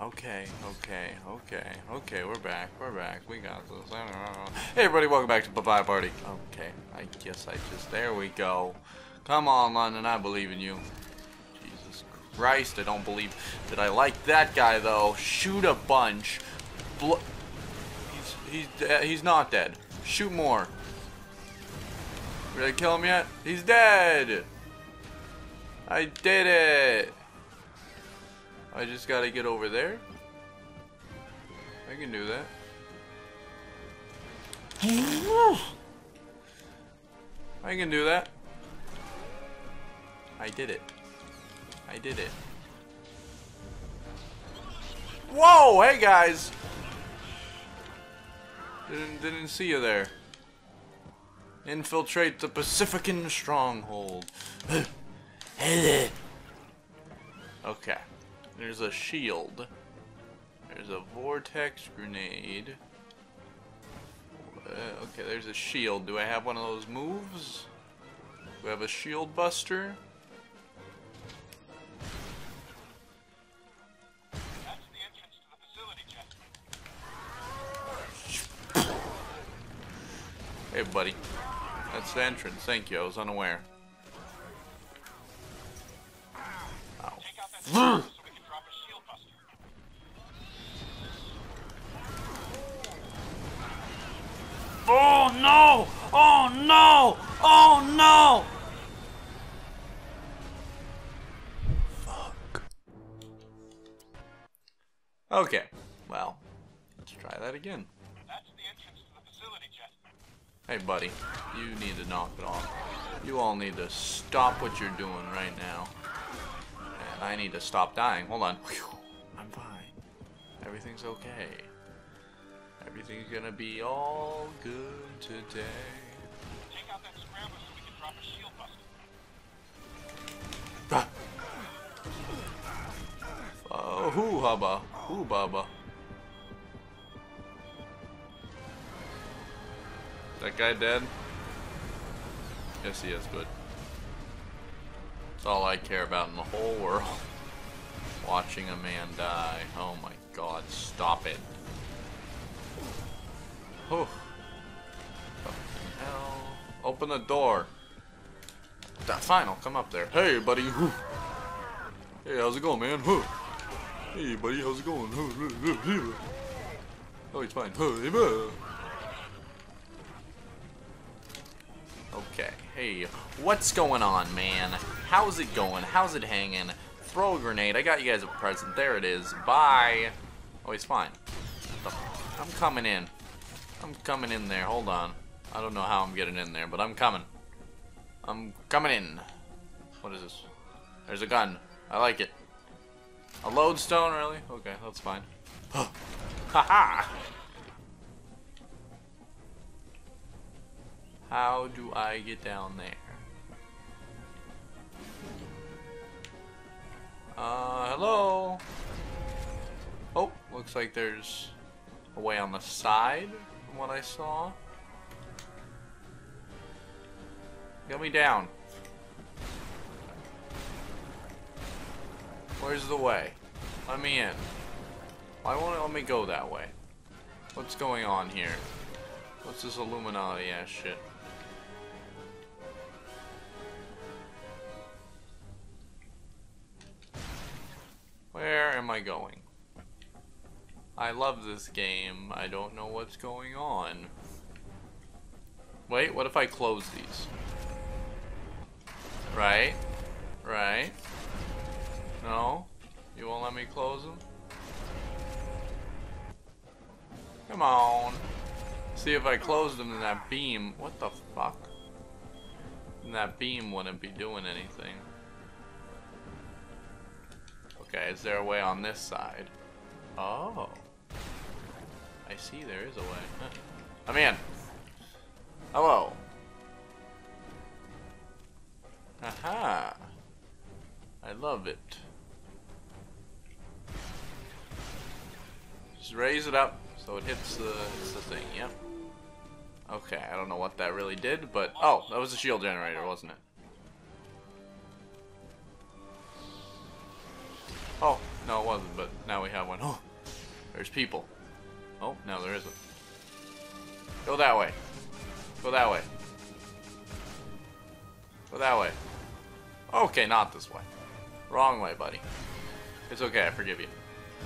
Okay, we're back, we got this. I don't know. Hey everybody, welcome back to Papaya Party. Okay, I guess I just, there we go. Come on, London, I believe in you. Jesus Christ, I don't believe that I like that guy though. Shoot a bunch. He's not dead. Shoot more. Did I kill him yet? He's dead! I did it! I just gotta get over there. I can do that. I can do that. I did it. I did it. Whoa! Hey guys! Didn't see you there. Infiltrate the Pacifican stronghold. Okay. There's a shield. There's a vortex grenade. Okay, there's a shield. Do I have one of those moves? Do I have a shield buster? That's the entrance to the facility, gentlemen. Hey, buddy. That's the entrance. Thank you. I was unaware. Ow. Oh no! Oh no! Oh no! Fuck. Okay. Well, let's try that again. That's the entrance to the facility, Jet. Hey, buddy. You need to knock it off. You all need to stop what you're doing right now. And I need to stop dying. Hold on. I'm fine. Everything's okay. Everything's gonna be all good today. Take out that scrambler so we can drop a shield buster. Oh, hoo hubba, hoo baba. Is that guy dead? Yes, he is. Good. That's all I care about in the whole world. Watching a man die. Oh my God! Stop it. Oh. Fucking hell. Open the door. That's fine, I'll come up there. Hey, buddy. Hey, how's it going, man? Hey, buddy, how's it going? Oh, it's fine. Okay. Hey, what's going on, man? How's it going? How's it hanging? Throw a grenade. I got you guys a present. There it is. Bye. Oh, he's fine. I'm coming in. I'm coming in there, hold on. I don't know how I'm getting in there, but I'm coming. I'm coming in. What is this? There's a gun. I like it. A lodestone, really? Okay, that's fine. Ha ha! How do I get down there? Hello? Oh, looks like there's a way on the side. What I saw. Get me down. Where's the way? Let me in. Why won't it let me go that way? What's going on here? What's this Illuminati ass shit? Where am I going? I love this game. I don't know what's going on. Wait, what if I close these? Right? Right? No? You won't let me close them? Come on. See, if I closed them, then that beam... What the fuck? Then that beam wouldn't be doing anything. Okay, is there a way on this side? Oh. I see there is a way. Huh. I'm in. Hello. Aha. I love it. Just raise it up so it hits the thing, yep. Okay, I don't know what that really did, but oh, that was a shield generator, wasn't it? Oh, No, it wasn't, but now we have one. Oh, there's people. Oh, no, there isn't. Go that way. Go that way. Go that way. Okay, not this way. Wrong way, buddy. It's okay, I forgive you.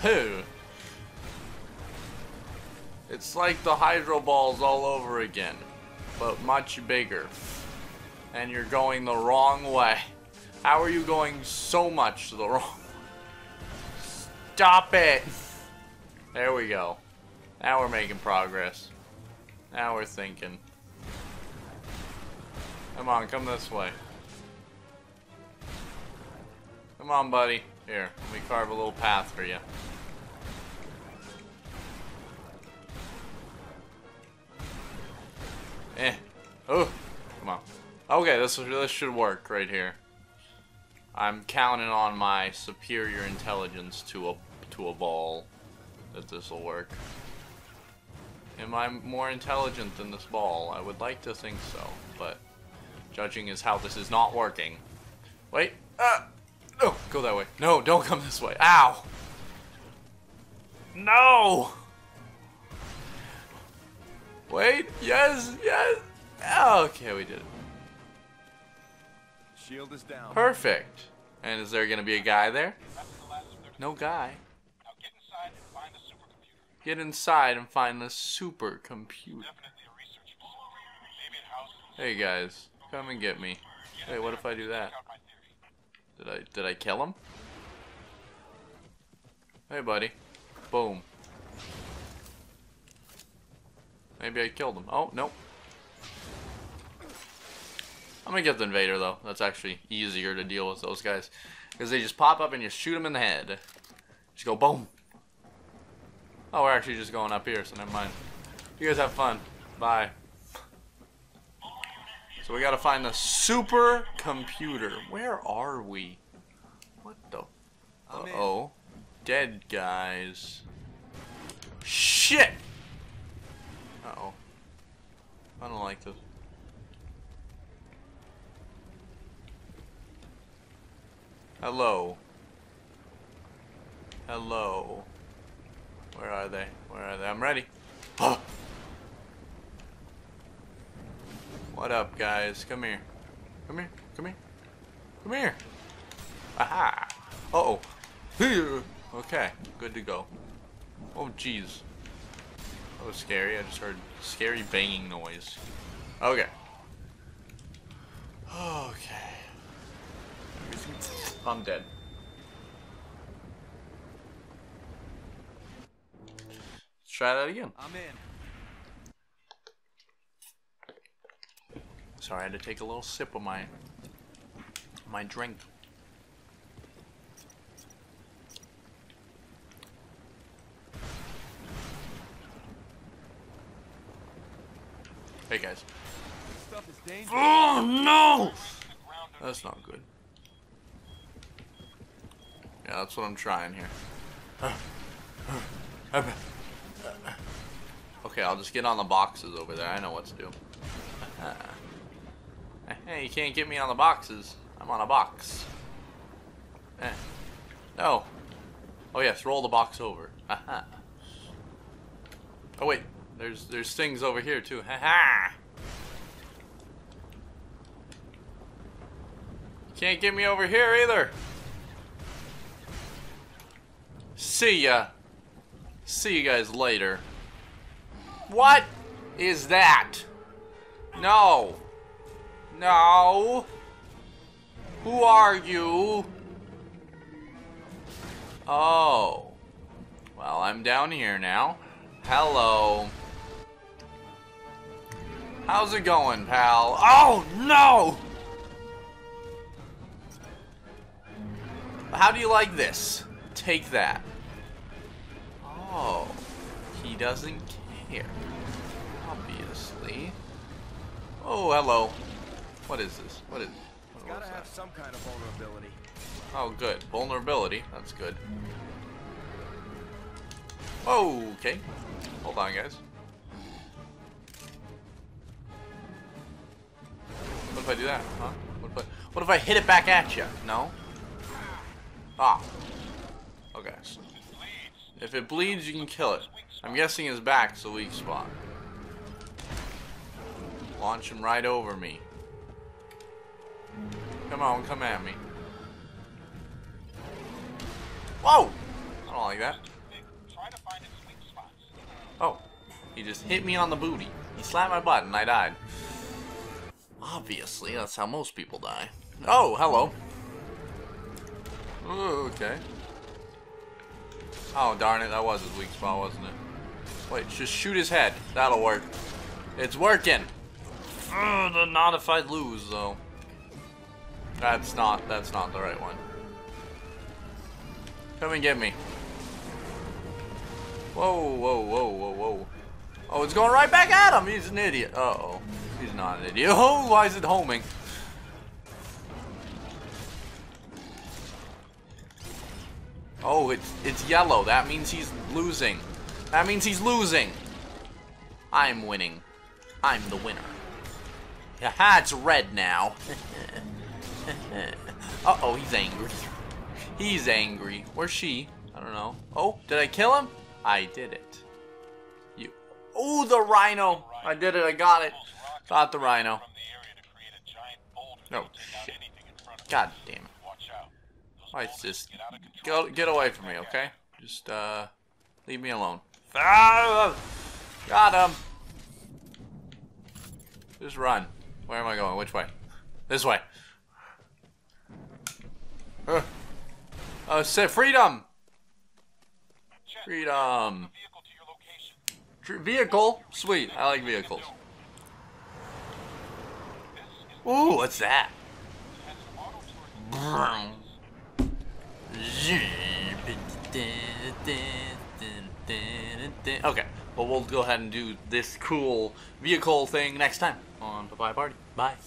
Who? It's like the hydro balls all over again, but much bigger. And you're going the wrong way. How are you going so much to the wrong way? Stop it! There we go. Now we're making progress. Now we're thinking. Come on, come this way. Come on, buddy. Here, let me carve a little path for you. Eh. Oh, come on. Okay, this should work right here. I'm counting on my superior intelligence to a ball that this will work. Am I more intelligent than this ball? I would like to think so, but judging is how this is not working. Wait. No, go that way. No, don't come this way. Ow. No. Wait. Yes. Yes. Okay, we did it. Shield is down. Perfect. And is there going to be a guy there? No guy. Now get inside and find the supercomputer. Get inside and find the supercomputer. Hey guys, come and get me. Hey, what if I do that? Did I kill him? Hey, buddy. Boom. Maybe I killed him. Oh, nope. I'm gonna get the invader, though. That's actually easier to deal with those guys. Because they just pop up and you shoot them in the head. Just go boom. Oh, we're actually just going up here, so never mind. You guys have fun. Bye. So we gotta find the super computer. Where are we? What the? Uh-oh. Dead guys. Shit! Uh-oh. I don't like this. Hello. Hello. Where are they? Where are they? I'm ready. Oh. What up, guys? Come here. Come here. Come here. Come here. Aha. Uh-oh. Okay. Good to go. Oh, jeez. That was scary. I just heard scary banging noise. Okay. Okay. I'm dead. Let's try that again. I'm in. Sorry, I had to take a little sip of my drink. Hey guys. This stuff is dangerous. Oh no! That's not good. Yeah, that's what I'm trying here. Okay, I'll just get on the boxes over there. I know what to do. Hey, you can't get me on the boxes. I'm on a box. Eh. No. Oh yes, roll the box over. Aha. Oh wait, there's things over here too. Haha. Can't get me over here either. See ya. See you guys later. What is that? No. No. Who are you? Oh. Well, I'm down here now. Hello. How's it going, pal? Oh, no! How do you like this? Take that. Oh. He doesn't care. Obviously. Oh, hello. What is this? What is it? It's gotta have some kind of vulnerability. Oh, good. Vulnerability. That's good. Okay. Hold on, guys. What if I do that? Huh? What if I hit it back at you? No? Ah. Okay. attacks. If it bleeds, you can kill it. I'm guessing his back's the weak spot. Launch him right over me. Come on, come at me. Whoa! I don't like that. Oh, he just hit me on the booty. He slapped my butt and I died. Obviously, that's how most people die. Oh, hello. Ooh, okay. Oh, darn it, that was his weak spot, wasn't it? Wait, just shoot his head. That'll work. It's working! Ugh, not if I lose, though. That's not the right one. Come and get me. Whoa, whoa, whoa, whoa, whoa. Oh, it's going right back at him! He's an idiot. Uh-oh. He's not an idiot. Oh, why is it homing? Oh, it's yellow. That means he's losing. That means he's losing. I'm winning. I'm the winner. Haha, it's red now. Uh-oh, he's angry. He's angry. Or she. I don't know. Oh, did I kill him? I did it. You. Oh, the rhino. I did it. I got it. Got the rhino. No, shit. God damn it. Alright, just get away from me, okay? Just leave me alone. Ah, got him. Just run. Where am I going? Which way? This way. Freedom. Freedom. Vehicle. Sweet. I like vehicles. Ooh, what's that? Brum. Okay, well, we'll go ahead and do this cool vehicle thing next time on Papaya Party. Bye.